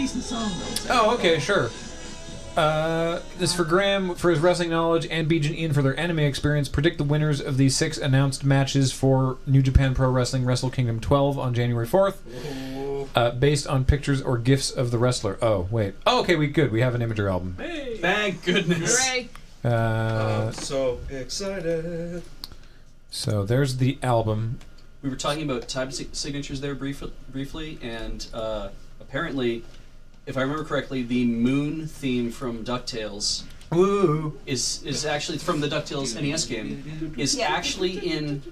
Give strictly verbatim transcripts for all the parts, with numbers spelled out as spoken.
decent song, though. Oh, okay, sure. Uh, this is for Graham for his wrestling knowledge and Beej and Ian for their anime experience. Predict the winners of these six announced matches for New Japan Pro Wrestling Wrestle Kingdom twelve on January fourth, uh, based on pictures or gifs of the wrestler. Oh, wait. Oh, okay, we good. We have an Imager album. Hey. Thank goodness. Hooray. Uh, I'm so excited. So there's the album. We were talking about time si signatures there brief briefly, and uh, apparently, if I remember correctly, the moon theme from DuckTales Ooh. is is actually from the DuckTales N E S game is yeah. actually in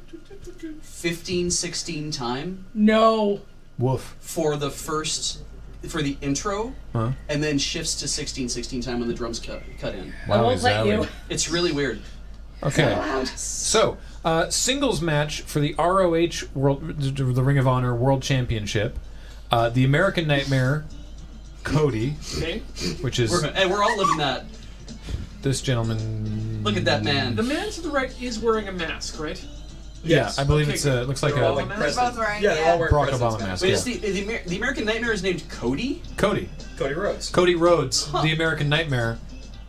fifteen sixteen time. No. Woof. For the first, for the intro, huh? and then shifts to sixteen sixteen time when the drums cut cut in. Wow, I won't let you. It's really weird. Okay. So, uh, singles match for the R O H World, the Ring of Honor World Championship, uh, the American Nightmare, Cody, okay. which is, we're, and we're all living that. This gentleman. Look at that man. The man to the right is wearing a mask, right? Yes. Yeah, I believe okay, it's a. It looks like a. Like They're both wearing. Yeah, yeah. All wearing Barack Obama mask. Wait, yeah. is the, the, Amer the American Nightmare is named Cody. Cody. Cody Rhodes. Cody Rhodes, huh. the American Nightmare.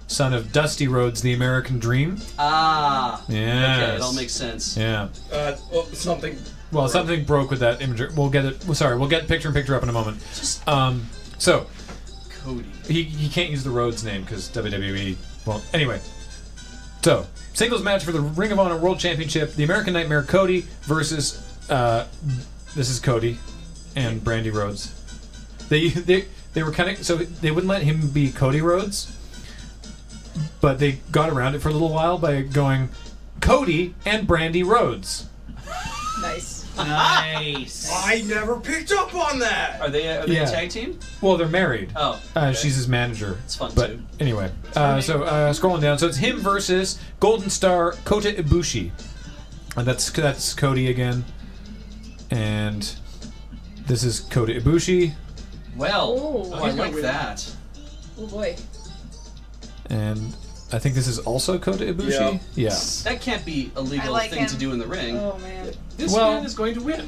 Son of Dusty Rhodes, the American Dream. Ah. Yeah. Okay, it all makes sense. Yeah. Uh, well, something. Well, broke. something broke with that image. We'll get it. Well, sorry, we'll get picture in picture up in a moment. Just. Um. So. Cody. He he can't use the Rhodes name because W W E. Well, anyway. So singles match for the Ring of Honor World Championship: the American Nightmare Cody versus. Uh, this is Cody, and Brandi Rhodes. They they they were kind of so they wouldn't let him be Cody Rhodes. But they got around it for a little while by going Cody and Brandi Rhodes. Nice. Nice. I never picked up on that. Are they, are they yeah. a tag team? Well, they're married. Oh. Okay. Uh, she's his manager. It's fun, but too. But anyway, uh, so uh, scrolling down. So it's him versus Golden Star Kota Ibushi. And that's, that's Cody again. And this is Kota Ibushi. Well, oh, I, I like that. that. Oh, boy. And I think this is also Kota Ibushi? Yeah. yeah. That can't be a legal like thing him. to do in the ring. Oh, man. This well, man is going to win.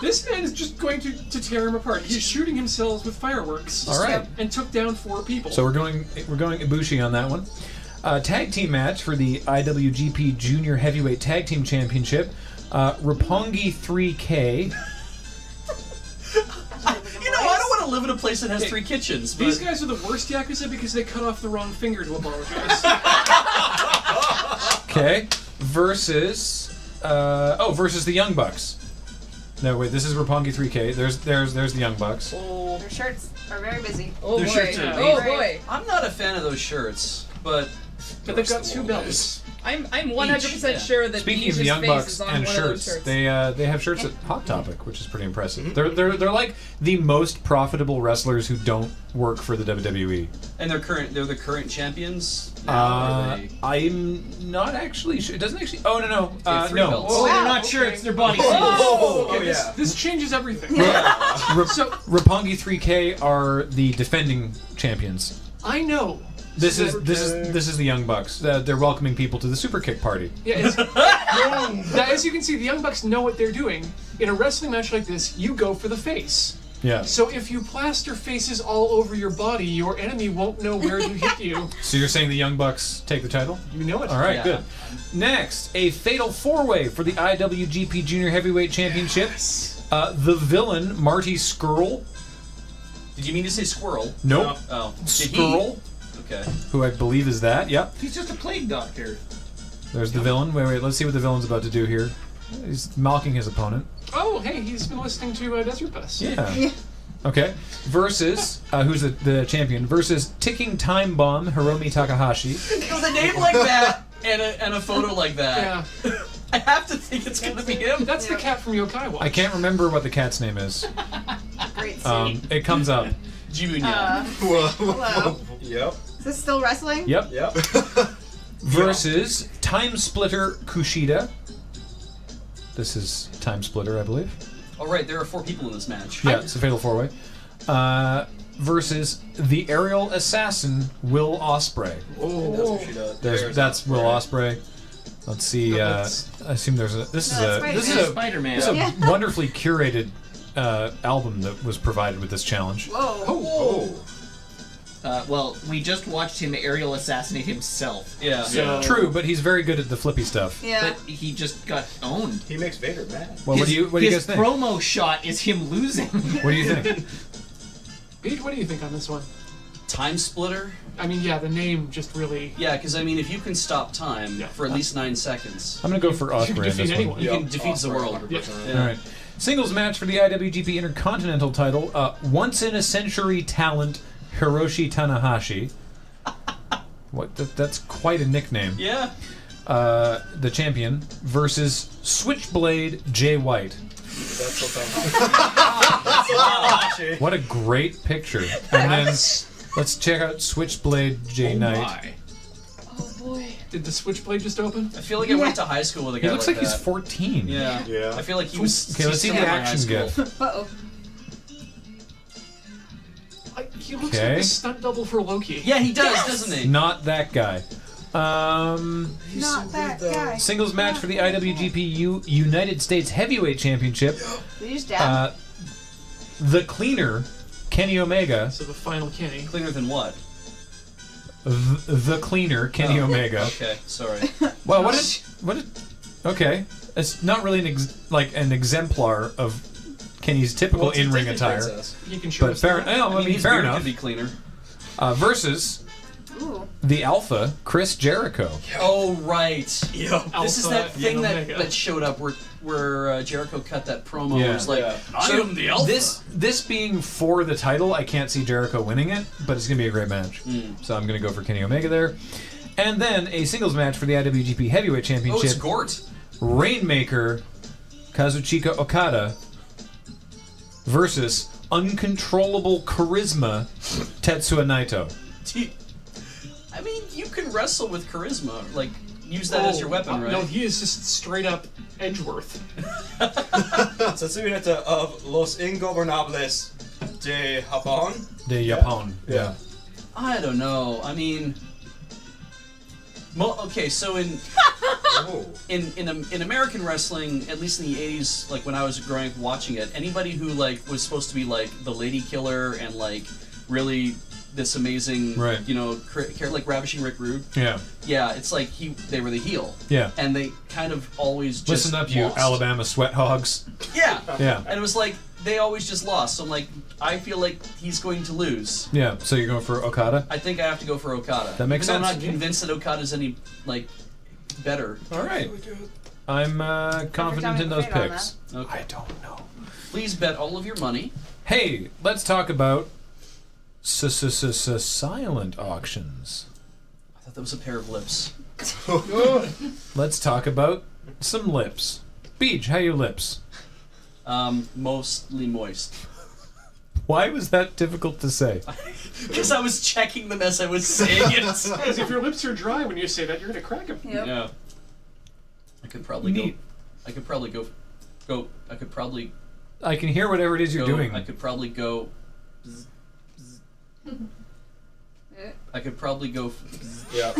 This man is just going to, to tear him apart. He's shooting himself with fireworks. All right. And took down four people. So we're going we're going Ibushi on that one. Uh, tag team match for the I W G P Junior Heavyweight Tag Team Championship. Uh, Roppongi three K. You know, I don't want to live in a place that has okay. three kitchens. But... These guys are the worst Yakuza because they cut off the wrong finger to apologize. Okay. Versus... Uh, oh, versus the Young Bucks. No, wait, this is Roppongi three K. There's there's, there's the Young Bucks. Oh. Their shirts are very busy. Oh, Their boy. Shirts are busy. Oh, boy. I'm not a fan of those shirts, but... But they've got the two belts. I'm I'm one hundred percent yeah. sure that Speaking of the Young Bucks and shirts, shirts, they uh, they have shirts at Hot Topic, which is pretty impressive. Mm-hmm. They're they're they're like the most profitable wrestlers who don't work for the W W E. And they're current they're the current champions. Now, uh, they... I'm not actually sure. It doesn't actually. Oh no no uh, no. Belts. Oh, wow. They're not okay. shirts. They're body. Oh, oh, okay. oh yeah. This, this changes everything. Yeah. So Roppongi three K are the defending champions. I know. This super is this kick. is this is the Young Bucks. Uh, they're welcoming people to the Super Kick Party. Yeah, it's, now, as you can see, the Young Bucks know what they're doing. In a wrestling match like this, you go for the face. Yeah. So if you plaster faces all over your body, your enemy won't know where you hit you. So you're saying the Young Bucks take the title? You know it. All right, yeah. good. Next, a fatal four-way for the I W G P Junior Heavyweight Championship. Yes. Uh, the villain Marty Scurll. Did you mean to say squirrel? Nope. No. Oh. Scurll. Okay. Who I believe is that, yep. He's just a plague doctor. There's the villain. Wait, wait, let's see what the villain's about to do here. He's mocking his opponent. Oh, hey, he's been listening to uh, Desert Bus. Yeah. yeah. Okay. Versus, uh, who's the, the champion? Versus Ticking Time Bomb Hiromi Takahashi. With a name like that and a, and a photo like that. Yeah. I have to think it's going to be him. That's yeah. the cat from Yokai Watch. I can't remember what the cat's name is. Great scene. Um, it comes up. Jibunya. Uh, whoa. Hello. Yep. Is this still wrestling? Yep. Yep. Versus Time Splitter Kushida. This is Time Splitter, I believe. All right, there are four people in this match. Yeah, it's a fatal four-way. Uh, versus the Aerial Assassin Will Ospreay. Oh, that's Kushida. There's, that's Will Ospreay. Let's see. Uh, I assume there's a. This no, is a. Spider this Man. is a Spider-Man. This is a yeah. wonderfully curated uh, album that was provided with this challenge. Whoa! Oh. Oh. Uh, well, we just watched him aerial assassinate himself. Yeah. So yeah. True, but he's very good at the flippy stuff. Yeah. But he just got owned. He makes Vader mad. Well, his, what do you what do you guys think? His promo shot is him losing. What do you think? Pete, what do you think on this one? Time splitter? I mean, yeah, the name just really... Yeah, because, I mean, if you can stop time yeah. for at least nine seconds... I'm going to go for Ospreay in this anyone. One. You yep. can defeat Ospreay, the world. Yeah. Yeah. All right. Singles match for the I W G P Intercontinental title. Uh, Once-in-a-century talent, Hiroshi Tanahashi. What? That, that's quite a nickname. Yeah. Uh, the champion versus Switchblade Jay White. That's Tanahashi. What a great picture. And then... Let's check out Switchblade J. Oh Knight. My. Oh boy. Did the Switchblade just open? I feel like yeah. I went to high school with a guy. He looks like, like he's that. fourteen. Yeah. yeah. I feel like he was. Okay, let's see the action gif. Uh oh. I, he looks okay. like a stunt double for Loki. Yeah, he does, yes! doesn't he? Not that guy. Um. He's Not so that weird, guy. Singles match Not for the I W G P U United States Heavyweight Championship. Uh, the cleaner. Kenny Omega. So the final Kenny. Cleaner than what? The, the cleaner, Kenny oh. Omega. Okay, sorry. Well, what is... What is, okay. It's not really an ex, like an exemplar of Kenny's typical well, in-ring attire. Princess. You can show but us fair, that. Well, I mean, I mean fair enough. Could be cleaner. Uh, versus... Ooh. The Alpha, Chris Jericho. Oh, right. Yo, this Alpha, is that thing that, that showed up where where uh, Jericho cut that promo. Yeah. It was like, yeah. I am the Alpha. This, this being for the title, I can't see Jericho winning it, but it's going to be a great match. Mm. So I'm going to go for Kenny Omega there. And then a singles match for the I W G P Heavyweight Championship. Oh, it's Gort. Rainmaker, Kazuchika Okada versus Uncontrollable Charisma, Tetsuya Naito. T I mean, you can wrestle with charisma, like, use that oh, as your weapon, right? No, he is just straight up Edgeworth. Tetsuya of Los Ingovernables de Japan? De Japan, yeah. yeah. I don't know, I mean... Mo okay, so in, in in in American wrestling, at least in the eighties, like, when I was growing up watching it, anybody who, like, was supposed to be, like, the lady killer and, like, really... this amazing, right. you know, like Ravishing Rick Rude. Yeah. Yeah, it's like he they were the heel. Yeah. And they kind of always just Listen up, lost. You Alabama sweat hogs. Yeah. Yeah. And it was like, they always just lost. So I'm like, I feel like he's going to lose. Yeah, so you're going for Okada? I think I have to go for Okada. That makes Even sense. I'm not convinced that Okada's any, like, better. All right. I'm uh, confident in those picks. Okay. I don't know. Please bet all of your money. Hey, let's talk about... S-s-s-s-silent auctions. I thought that was a pair of lips. Let's talk about some lips. Beach, how are your lips? Um, mostly moist. Why was that difficult to say? Because I was checking them as I was saying it. Because if your lips are dry when you say that, you're gonna crack them. Yep. Yeah. I could probably Neat. go. I could probably go. Go. I could probably. I can hear whatever it is you're go, doing. I could probably go. I could probably go. Yeah.